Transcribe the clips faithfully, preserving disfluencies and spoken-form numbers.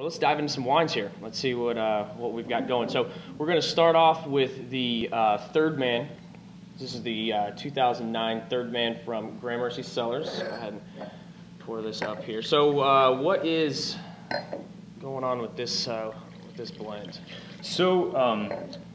Well, let's dive into some wines here. Let's see what uh, what we've got going. So we're going to start off with the uh, Third Man. This is the uh, two thousand nine Third Man from Gramercy Cellars. Go ahead and pour this up here. So uh, what is going on with this uh, with this blend? So um,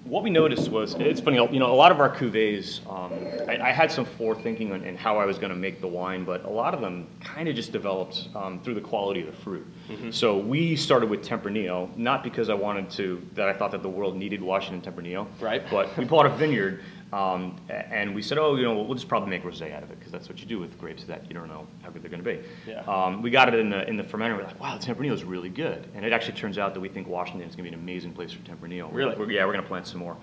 what we noticed was, it's funny, you know, a lot of our cuvées, um, I, I had some forethinking on, on how I was going to make the wine, but a lot of them kind of just developed um, through the quality of the fruit. Mm-hmm. So we started with Tempranillo, not because I wanted to, that I thought that the world needed Washington Tempranillo, right? But we bought a vineyard. Um, and we said, oh, you know, we'll just probably make rosé out of it, because that's what you do with grapes that you don't know how good they're going to be. Yeah. Um, we got it in the, in the fermenter. We're like, wow, the Tempranillo is really good. And it actually turns out that we think Washington is going to be an amazing place for Tempranillo. Really? We're, yeah, we're going to plant some more.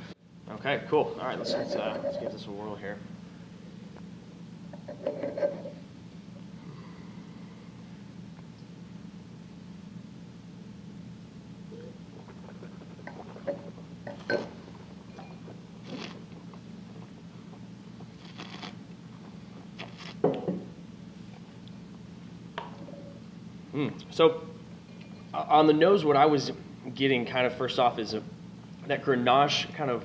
Okay, cool. All right, let's, let's, uh, let's give this a whirl here. Mm. So, uh, on the nose, what I was getting kind of first off is a, that Grenache kind of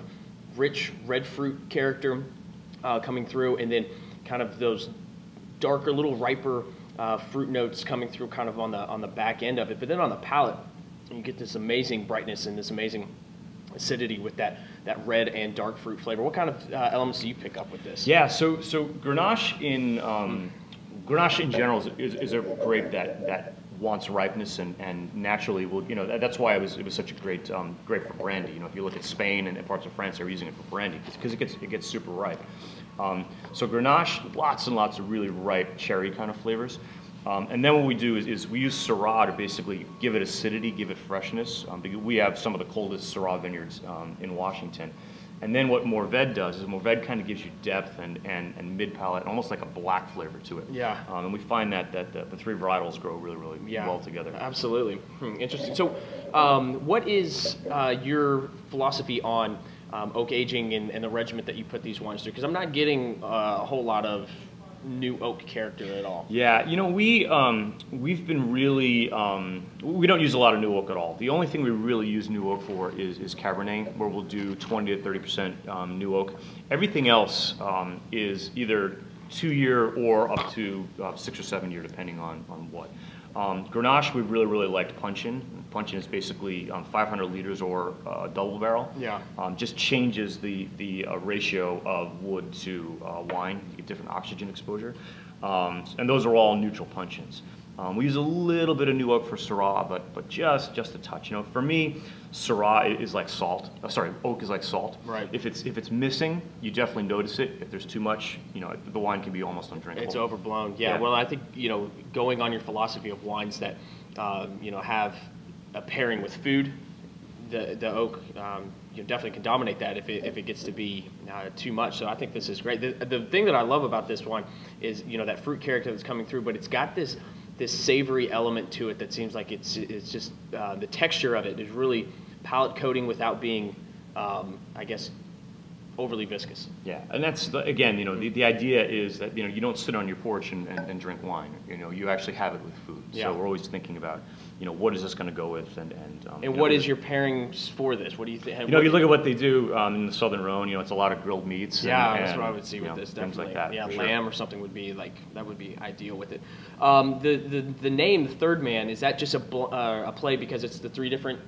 rich red fruit character uh, coming through, and then kind of those darker, little riper uh, fruit notes coming through kind of on the on the back end of it. But then on the palate, you get this amazing brightness and this amazing acidity with that that red and dark fruit flavor. What kind of uh, elements do you pick up with this? Yeah, so so Grenache in um, Grenache in general is, is, is a grape that that. wants ripeness and, and naturally will, you know, that, that's why it was, it was such a great um, grape for brandy. You know, if you look at Spain and parts of France, they're using it for brandy because it gets, it gets super ripe. Um, so Grenache, lots and lots of really ripe cherry kind of flavors. Um, and then what we do is, is we use Syrah to basically give it acidity, give it freshness. Um, because we have some of the coldest Syrah vineyards um, in Washington. And then what Morved does is Morved kind of gives you depth and, and, and mid-palate, almost like a black flavor to it. Yeah. Um, and we find that, that, that the three varietals grow really, really yeah, well together. Absolutely. Hmm, interesting. So um, what is uh, your philosophy on um, oak aging and, and the regimen that you put these wines through? Because I'm not getting uh, a whole lot of new oak character at all. Yeah, you know, we, um, we've been really, um, we don't use a lot of new oak at all. The only thing we really use new oak for is, is Cabernet, where we'll do twenty to thirty percent um, new oak. Everything else um, is either two year or up to uh, six or seven year, depending on, on what. Um, Grenache, we really, really liked Punchin. Punchin is basically um, five hundred liters or uh, double barrel. Yeah. Um, just changes the, the uh, ratio of wood to uh, wine. You get different oxygen exposure. Um, and those are all neutral Punchins. Um, we use a little bit of new oak for Syrah, but, but just, just a touch. You know, for me, Syrah is like salt. Uh, sorry, oak is like salt. Right. If it's, if it's missing, you definitely notice it. If there's too much, you know, the wine can be almost undrinkable. It's overblown. Yeah. yeah. Well, I think, you know, going on your philosophy of wines that, uh, you know, have a pairing with food, the, the oak um, you know, definitely can dominate that if it, if it gets to be uh, too much. So I think this is great. The, the thing that I love about this wine is, you know, that fruit character that's coming through, but it's got this... this savory element to it that seems like it's it's just uh, the texture of it is really palate coating without being, um, I guess, overly viscous. Yeah, and that's the, again, you know, the, the idea is that, you know, you don't sit on your porch and, and, and drink wine. You know, you actually have it with food. Yeah. So we're always thinking about, you know, what is this going to go with, and and. Um, and you know, what is your pairings for this? What do you think? You know, you look at what they do um, in the Southern Rhone. You know, it's a lot of grilled meats. Yeah, and, that's and, what I would see with know, this. Definitely, things like that. Yeah, lamb sure. or something would be like that would be ideal with it. Um, the the the name, the Third Man, is that just a bl uh, a play because it's the three different.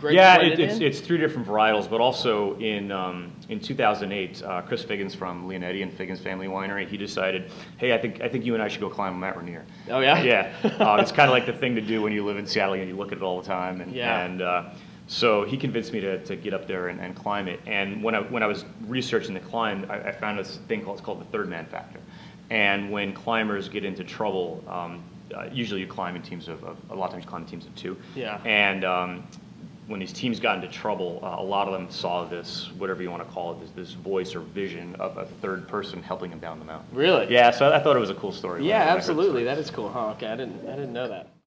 Grapes yeah, it, it's, it's three different varietals, but also in, um, in two thousand eight, uh, Chris Figgins from Leonetti and Figgins Family Winery, he decided, hey, I think, I think you and I should go climb Mount Rainier. Oh, yeah? Yeah. Uh, it's kind of like the thing to do when you live in Seattle and you look at it all the time. And, yeah. and uh, so he convinced me to, to get up there and, and climb it. And when I, when I was researching the climb, I, I found this thing called, it's called the Third Man Factor. And when climbers get into trouble, um, uh, usually you climb in teams of, of, a lot of times you climb in teams of two. Yeah. And... Um, when these teams got into trouble, uh, a lot of them saw this, whatever you want to call it, this, this voice or vision of a third person helping them down the mountain. Really? Yeah, so I thought it was a cool story. Yeah, absolutely. That is cool, huh? Okay, I didn't, I didn't know that.